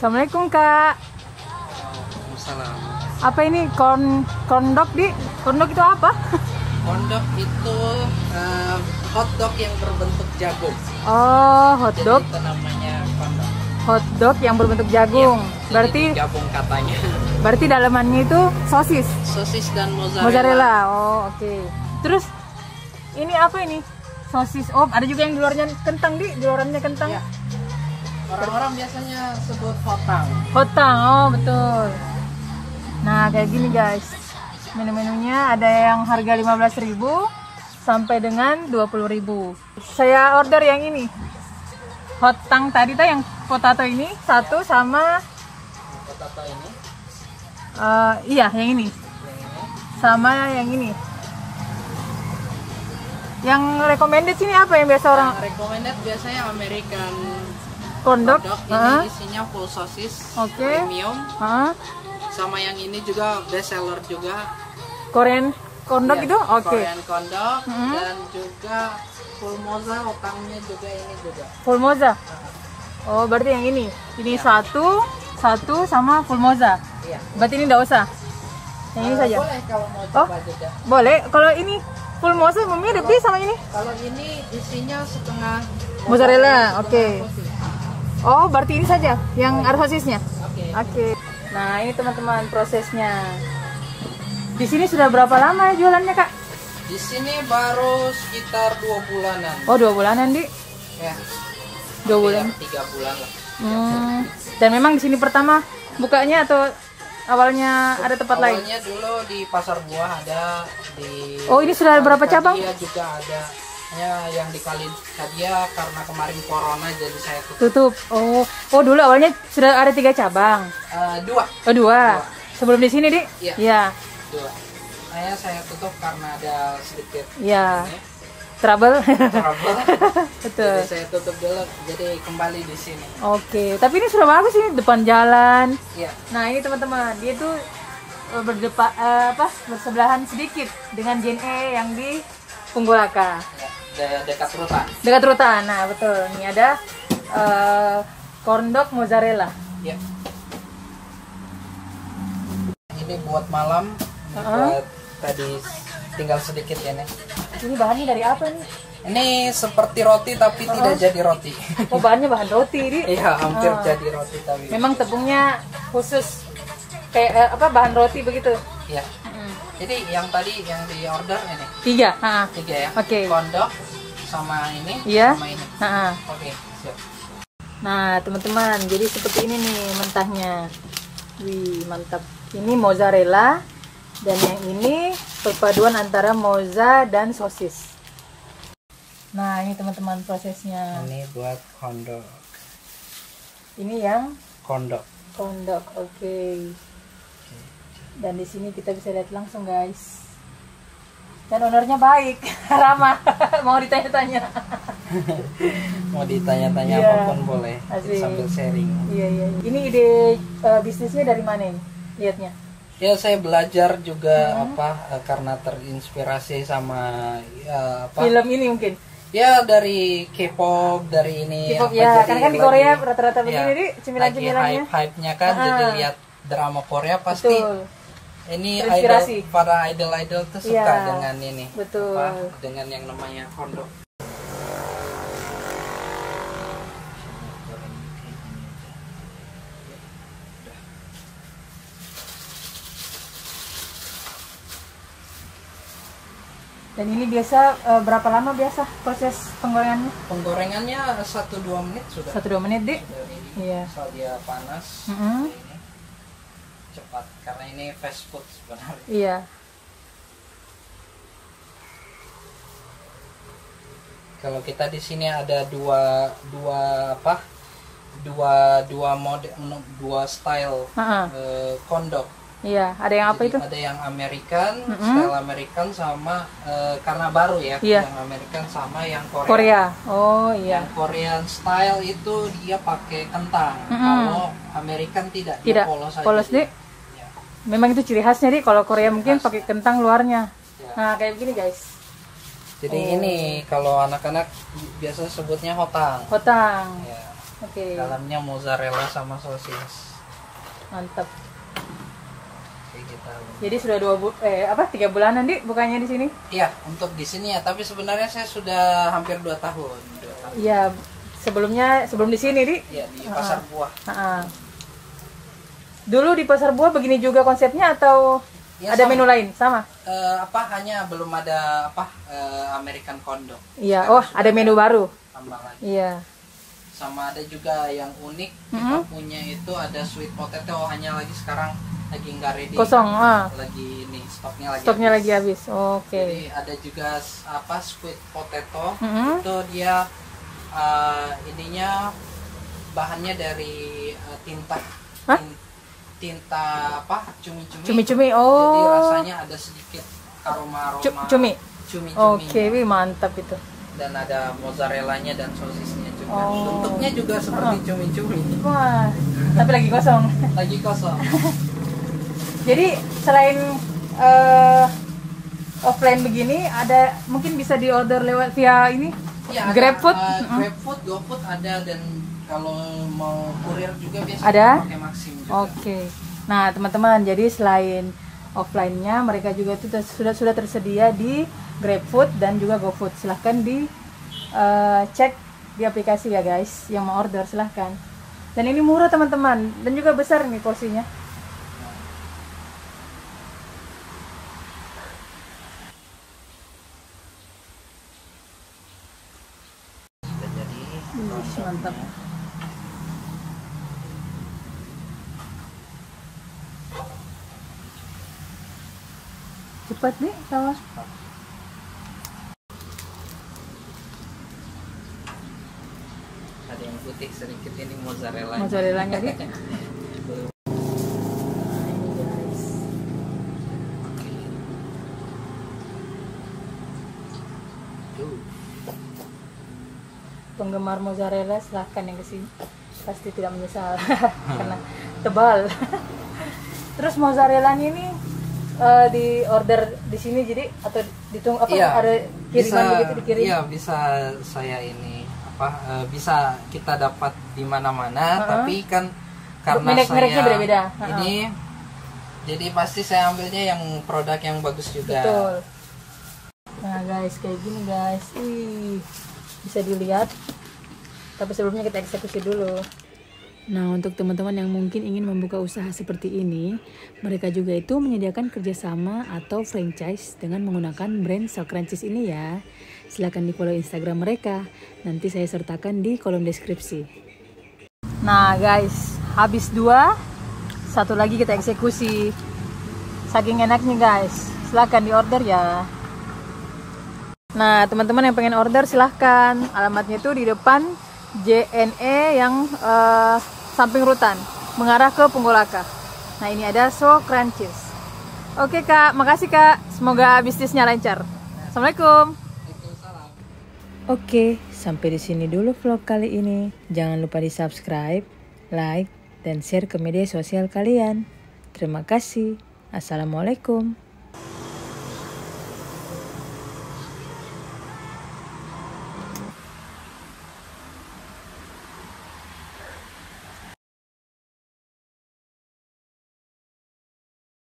Assalamualaikum Kak. Waalaikumsalam. Apa ini kondok di? Kondok itu apa? Kondok itu hotdog yang berbentuk jagung. Oh, hotdog. Jadi itu namanya kondok. Hotdog yang berbentuk jagung. Ya, berarti jagung katanya. Berarti dalamannya itu sosis. Sosis dan mozzarella. Mozzarella. Oh, oke. Okay. Terus ini apa ini? Sosis. Oh, ada juga yang di luarnya kentang, Di. Di luarnya kentang. Ya. Orang-orang biasanya sebut hotang. Hotang, oh betul. Nah, kayak gini guys. Menu-menunya ada yang harga 15.000 sampai dengan 20.000. Saya order yang ini. Hotang tadi tuh yang potato ini satu sama potato ini. Iya, yang ini. Sama yang ini. Yang recommended sini apa yang biasa orang? Yang recommended biasanya American kondok, ini isinya full sosis, okay. Premium, sama yang ini juga best seller juga. Korean kondok ya, itu? Oke. Okay. Korean kondok dan juga full moza, hotangnya juga ini juga. Full moza? Oh berarti yang ini? Ini ya. satu sama full moza? Iya. Berarti ini nggak usah? Yang ini saja? Boleh kalau mau coba juga. Boleh, kalau ini full moza mirip sama ini? Kalau ini isinya setengah mozzarella, oke. Okay. Oh, berarti ini saja yang ada sosisnya. Oke. Okay. Nah, ini teman-teman prosesnya. Di sini sudah berapa lama ya jualannya, Kak? Di sini baru sekitar 2 bulanan. Oh, 2 bulanan, Di? Ya. 2 bulan. 3 bulan lah. Dan memang di sini pertama bukanya atau awalnya ada tempat lain? Awalnya dulu di Pasar Buah ada di. Oh, ini sudah ada berapa cabang? Iya, juga ada. Ya, yang dikali saja karena kemarin corona jadi saya tutup. Oh dulu awalnya sudah ada 3 cabang. 2. Oh 2. Sebelum di sini Di? Iya. Ya. 2. Nah, saya tutup karena ada sedikit. Iya. Trouble. Betul. Jadi saya tutup dulu, jadi kembali di sini. Oke. Tapi ini sudah bagus ini depan jalan. Iya. Nah ini teman-teman dia tuh bersebelahan sedikit dengan JNE yang di Punggolaka. Ya. Dekat Rutan, nah betul. Ini ada kondok mozzarella. Ya. Ini buat malam. Buat tadi tinggal sedikit ya nih. Ini bahannya dari apa nih? Ini seperti roti tapi tidak jadi roti. Oh bahannya bahan roti Di? Iya hampir jadi roti tapi. Memang tepungnya khusus kayak bahan roti begitu? Iya. Jadi yang tadi yang di order ini 3 ya. Oke. Okay. Kondok sama ini sama ini. Oke. Okay. Siap. Nah teman-teman, jadi seperti ini nih mentahnya. Wih mantap. Ini mozzarella dan yang ini perpaduan antara mozza dan sosis. Nah ini teman-teman prosesnya. Ini buat kondok. Ini yang kondok. Kondok, oke. Okay. Dan di sini kita bisa lihat langsung guys. Dan ownernya baik, ramah, mau ditanya-tanya. Apapun boleh. Asik. Sambil sharing. Iya. Ini ide bisnisnya dari mana ini? Lihatnya? Ya saya belajar juga karena terinspirasi sama film ini mungkin. Ya dari K-pop, dari ini. K-pop ya, karena kan di Korea rata-rata begini Di cemilan-cemilannya. Hype-nya kan jadi lihat drama Korea pasti. Betul. Ini idol, para idol-idol tuh suka dengan ini, dengan yang namanya kondok. Dan ini biasa berapa lama biasa proses penggorengannya? Penggorengannya 1-2 menit sudah. 1-2 menit Di? Iya. Soal dia panas. Cepat karena ini fast food sebenarnya. Iya. Kalau kita di sini ada dua style kondok. Iya, ada yang apa? Jadi itu? Ada yang American, style American sama karena baru ya, yang American sama yang Korea. Oh iya. Yang Korean style itu dia pakai kentang. Kalau American tidak polos saja. Polos Di. Ya. Memang itu ciri khasnya Di, kalau Korea mungkin pakai kentang luarnya. Ya. Nah, kayak begini guys. Jadi ini kalau anak-anak biasa sebutnya hotang. Hotang. Ya. Okay. Dalamnya mozzarella sama sosis. Mantap. Jadi sudah 3 bulanan Dik bukannya di sini? Iya, untuk di sini ya, tapi sebenarnya saya sudah hampir 2 tahun. Iya, sebelum di sini Dik? Iya, di pasar buah. Dulu di pasar buah begini juga konsepnya atau ya, ada sama. Menu lain sama? Hanya belum ada American Condog. Iya, ada menu baru. Tambah lagi. Iya. Sama ada juga yang unik kita punya itu ada sweet potato, hanya lagi sekarang lagi nggak ready, kosong, lagi ini stoknya lagi habis. Oke. Jadi ada juga squid potato, itu dia bahannya dari tinta cumi-cumi. Jadi rasanya ada sedikit aroma cumi. Oke, mantap itu. Dan ada mozzarellanya dan sosisnya juga. Bentuknya juga seperti cumi-cumi. Wah, tapi lagi kosong. Jadi selain offline begini, ada mungkin bisa diorder lewat via ini? Ya, GrabFood? GrabFood, GoFood ada, dan kalau mau kurir juga biasanya ada? Pakai Maxim juga. Oke. Nah teman-teman, jadi selain offline-nya, mereka juga itu sudah tersedia di GrabFood dan juga GoFood. Silahkan dicek di aplikasi ya guys, yang mau order silahkan. Dan ini murah teman-teman, dan juga besar nih porsinya. Mantap. Cepat nih kalau. Ada yang putih sedikit ini mozzarella. Mozzarellanya nih. Penggemar mozzarella silahkan yang kesini, pasti tidak menyesal karena tebal. Terus mozzarellanya ini di order di sini jadi atau ditunggu ada kiriman begitu dikirim? Iya, bisa saya bisa kita dapat di mana-mana, tapi kan karena merek-mereknya beda-beda. Ini jadi pasti saya ambilnya yang produk yang bagus juga. Betul. Nah guys, kayak gini guys. Wih, bisa dilihat, tapi sebelumnya kita eksekusi dulu. Nah, untuk teman-teman yang mungkin ingin membuka usaha seperti ini, mereka juga itu menyediakan kerjasama atau franchise dengan menggunakan brand Socruncheese ini ya. Silahkan di follow Instagram mereka, nanti saya sertakan di kolom deskripsi. Nah guys, habis 2, 1 lagi kita eksekusi. Saking enaknya guys, silahkan di order ya. Nah teman-teman yang pengen order silahkan, alamatnya itu di depan JNE yang samping Rutan mengarah ke Punggolaka. Nah ini ada Socruncheese. Oke Kak, makasih Kak, semoga bisnisnya lancar. Assalamualaikum. Oke, sampai di sini dulu vlog kali ini. Jangan lupa di subscribe, like, dan share ke media sosial kalian. Terima kasih. Assalamualaikum.